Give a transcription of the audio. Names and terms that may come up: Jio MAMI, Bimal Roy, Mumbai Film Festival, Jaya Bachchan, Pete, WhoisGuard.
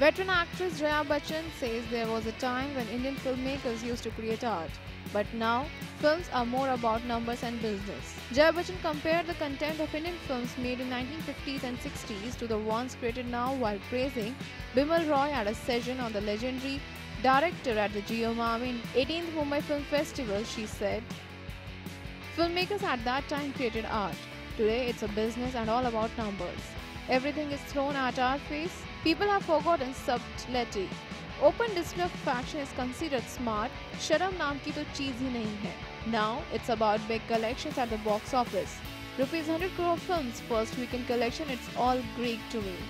Veteran actress Jaya Bachchan says there was a time when Indian filmmakers used to create art, but now films are more about numbers and business. Jaya Bachchan compared the content of Indian films made in 1950s and 60s to the ones created now while praising Bimal Roy at a session on the legendary director at the Jio MAMI 18th Mumbai Film Festival. She said, "Filmmakers at that time created art. Today it's a business and all about numbers. Everything is thrown at our face. People have forgotten subtlety. Open display of fashion is considered smart. शर्म नाम की तो चीज ही नहीं है. Now it's about big collections at the box office. ₹100 crore films first weekend collection. It's all Greek to me."